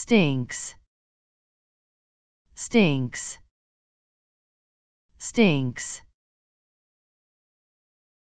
stinks, stinks, stinks.